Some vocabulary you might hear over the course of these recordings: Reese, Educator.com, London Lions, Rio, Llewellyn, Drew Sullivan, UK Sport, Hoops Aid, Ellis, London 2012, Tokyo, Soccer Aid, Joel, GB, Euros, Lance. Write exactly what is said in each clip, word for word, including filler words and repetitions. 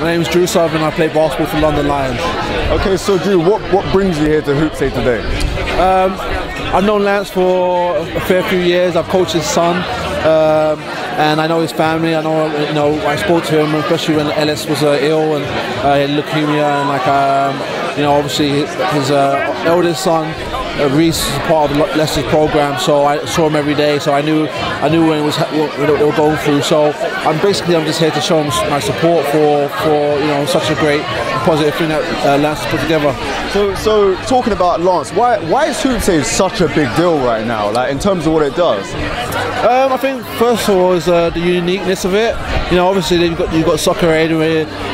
My name is Drew Sullivan, I play basketball for London Lions. Okay, so Drew, what, what brings you here to Hoops Aid today? Um, I've known Lance for a fair few years. I've coached his son, um, and I know his family. I know, you know, I spoke to him, especially when Ellis was uh, ill and uh, he had leukemia, and like, um, you know, obviously his, his uh, eldest son, uh, Reese, is part of Leicester's program, so I saw him every day. So I knew, I knew when it was what they were going through. So I'm basically, I'm just here to show him my support for, for you know, such a great, positive thing that uh, Lance put together. So, so talking about Lance, why, why is Hoops Aid such a big deal right now, like in terms of what it does? Um, I think first of all is uh, the uniqueness of it. You know, obviously you've got, you've got Soccer Aid,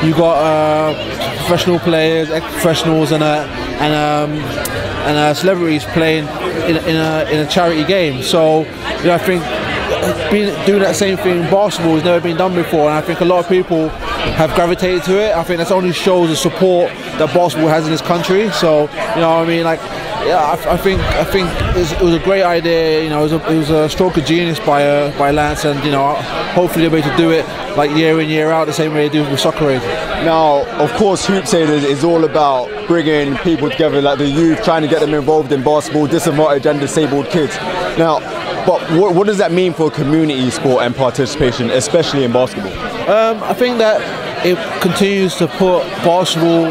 you've got uh, professional players, ex-professionals, and uh, and um, and uh, celebrities playing in, in a in a charity game. So, you know, I think being, doing that same thing in basketball has never been done before, and I think a lot of people have gravitated to it. I think that only shows the support that basketball has in this country. So, you know what I mean, like, yeah, I, I think I think it was a great idea. You know, it was a, it was a stroke of genius by uh, by Lance, and you know, hopefully they'll be able to do it like year in, year out the same way they do with Soccer Aid. Now, of course, Hoops Aid is all about bringing people together, like the youth, trying to get them involved in basketball, disadvantaged and disabled kids. Now, but what, what does that mean for community sport and participation, especially in basketball? Um, I think that it continues to put basketball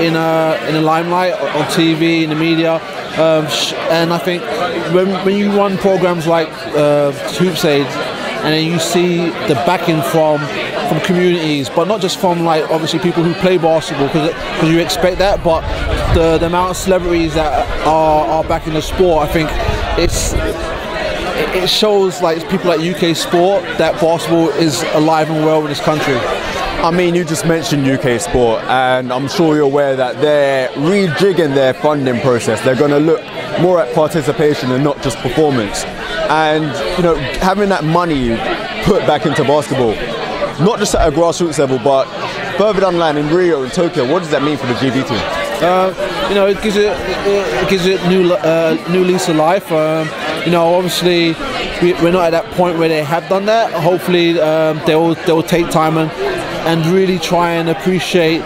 in a in the limelight, on T V, in the media, um, and I think when when you run programs like uh, Hoops Aid, and then you see the backing from from communities, but not just from, like, obviously people who play basketball, because you expect that, but the, the amount of celebrities that are, are backing the sport, I think it's it shows, like, people like U K Sport, that basketball is alive and well in this country. I mean, you just mentioned U K Sport, and I'm sure you're aware that they're rejigging their funding process. They're going to look more at participation and not just performance. And, you know, having that money put back into basketball, not just at a grassroots level, but further down the line in Rio and Tokyo, what does that mean for the G B team? Uh, you know, it gives it, it gives it new uh, new lease of life. Um, you know, obviously we, we're not at that point where they have done that. Hopefully, um, they'll they'll take time and. and really try and appreciate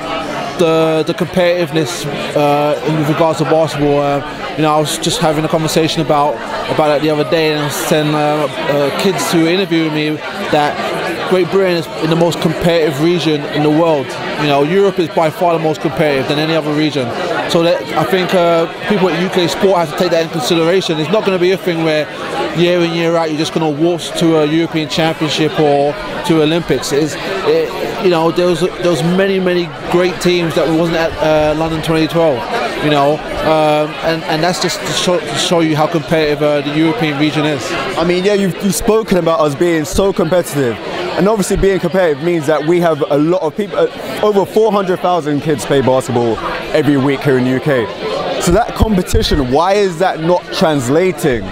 the the competitiveness uh, in regards to basketball. Uh, you know, I was just having a conversation about about that the other day, and I sent uh, uh, kids who interviewed me that Great Britain is in the most competitive region in the world. You know, Europe is by far the most competitive than any other region. So that, I think uh, people at U K Sport have to take that in consideration. It's not going to be a thing where year in, year out, you're just going to waltz to a European Championship or to Olympics. It's, it, you know, there was, there was many, many great teams that wasn't at uh, London twenty twelve, you know, um, and, and that's just to show, to show you how competitive uh, the European region is. I mean, yeah, you've, you've spoken about us being so competitive, and obviously being competitive means that we have a lot of people, uh, over four hundred thousand kids play basketball every week here in the U K. So that competition, why is that not translating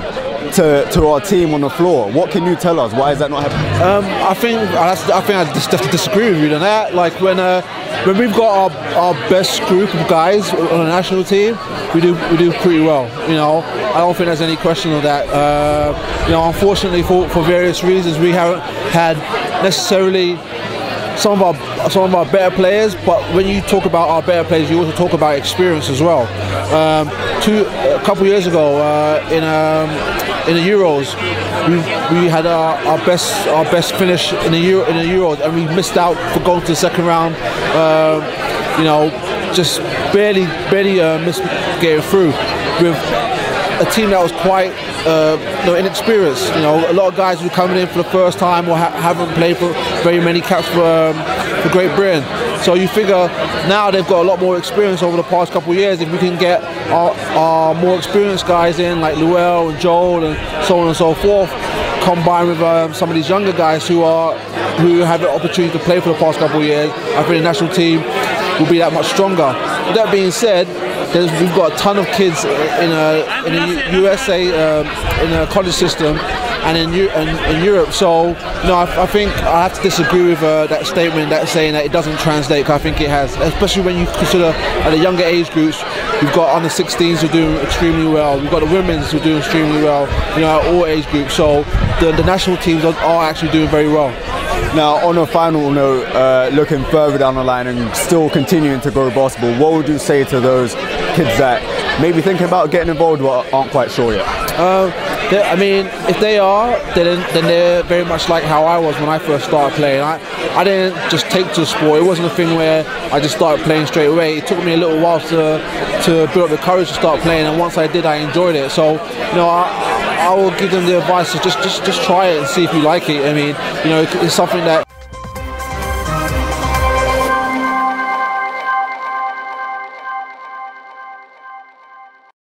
To, to our team on the floor? What can you tell us? Why is that not happening? Um, I think I, I think I just have to disagree with you on that. Like, when uh, when we've got our, our best group of guys on a national team, we do we do pretty well. You know, I don't think there's any question of that. Uh, you know, unfortunately, for for various reasons, we haven't had necessarily some of our some of our better players. But when you talk about our better players, you also talk about experience as well. Um, two a couple of years ago uh, in um. in the Euros, we, we had our, our best our best finish in the Euro, in the Euros, and we missed out for going to the second round. Uh, you know, just barely barely uh, missed getting through with a team that was quite uh, you know, inexperienced. You know, a lot of guys who were coming in for the first time or ha haven't played for very many caps for, um, for Great Britain. So you figure now they've got a lot more experience over the past couple of years. If we can get our, our more experienced guys in, like Llewellyn and Joel and so on and so forth, combined with um, some of these younger guys who are who have the opportunity to play for the past couple of years, I think the national team will be that much stronger. With that being said, there's, we've got a ton of kids in a in the U S A um, in a college system. And in, in, in Europe, so no, I, I think I have to disagree with uh, that statement, that saying that it doesn't translate, because I think it has, especially when you consider at the younger age groups. We've got under sixteens who are doing extremely well. We've got the women's who are doing extremely well. You know, at all age groups. So the, the national teams are, are actually doing very well. Now, on a final note, uh, looking further down the line and still continuing to grow basketball, what would you say to those kids that maybe thinking about getting involved but aren't quite sure yet? Um, I mean, if they are, then, then they're very much like how I was when I first started playing. I, I didn't just take to the sport. It wasn't a thing where I just started playing straight away. It took me a little while to, to build up the courage to start playing, and once I did, I enjoyed it. So, you know, I, I will give them the advice to just, just, just try it and see if you like it. I mean, you know, it's something that